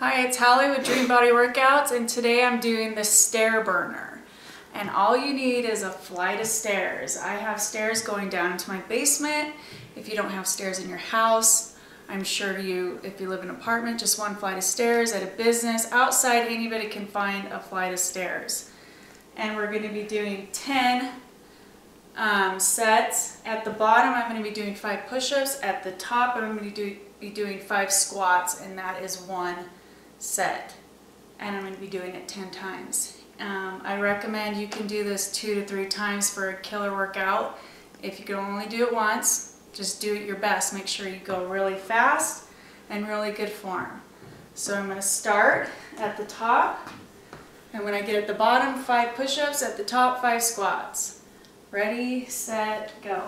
Hi, it's Hallie with Dream Body Workouts, and today I'm doing the stair burner. And all you need is a flight of stairs. I have stairs going down into my basement. If you don't have stairs in your house, I'm sure if you live in an apartment, just one flight of stairs. At a business, outside, anybody can find a flight of stairs. And we're going to be doing 10 sets. At the bottom, I'm going to be doing 5 push-ups. At the top, I'm going to be doing 5 squats, and that is one set, and I'm going to be doing it 10 times. I recommend you can do this 2 to 3 times for a killer workout. If you can only do it once, just do it your best. Make sure you go really fast and really good form. So I'm going to start at the top, and when I get at the bottom, 5 push-ups, at the top, 5 squats. Ready, set, go.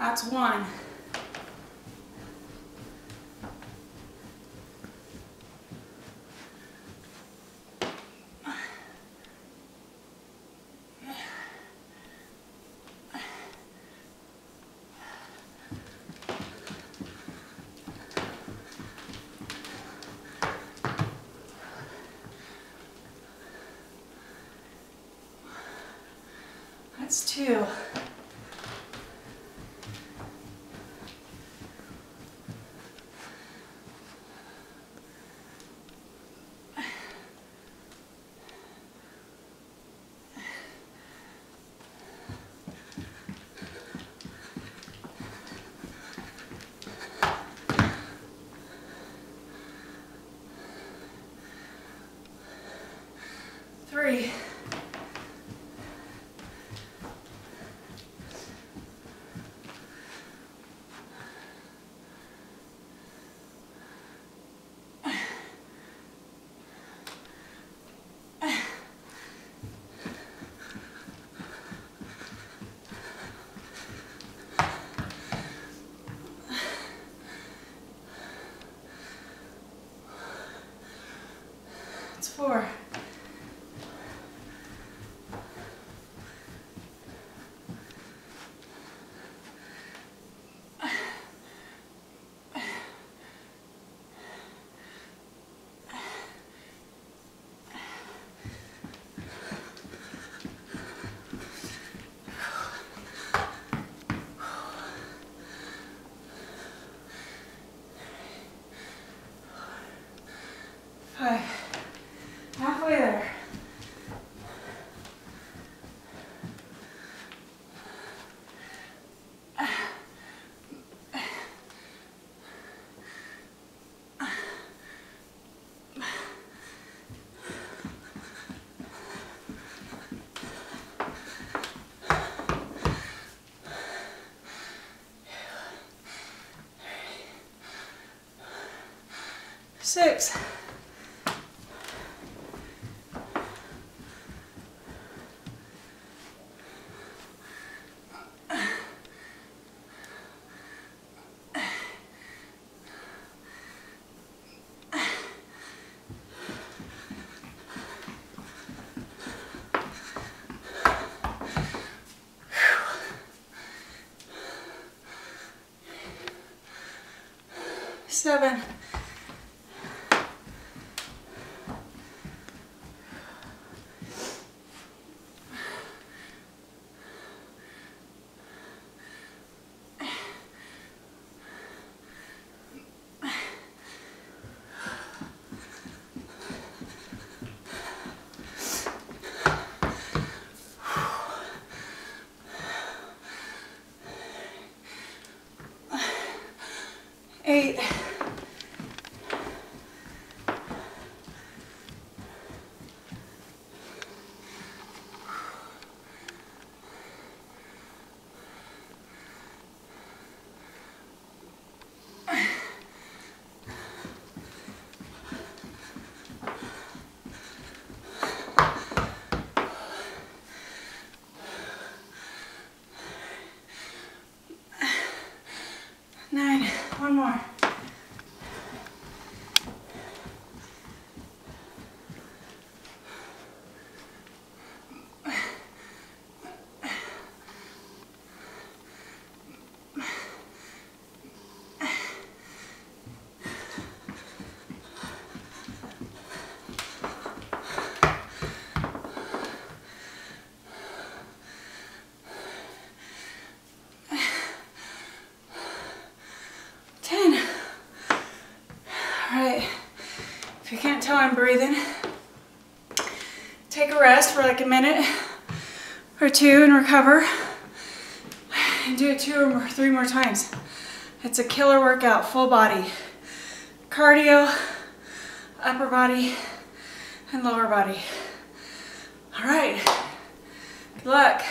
That's one. That's two. Three. It's four. Halfway there. Six. Seven. Eight. One more. If you can't tell I'm breathing, take a rest for like a minute or two and recover, and do it 2 or 3 more times. It's a killer workout, full body, cardio, upper body, and lower body. All right, good luck.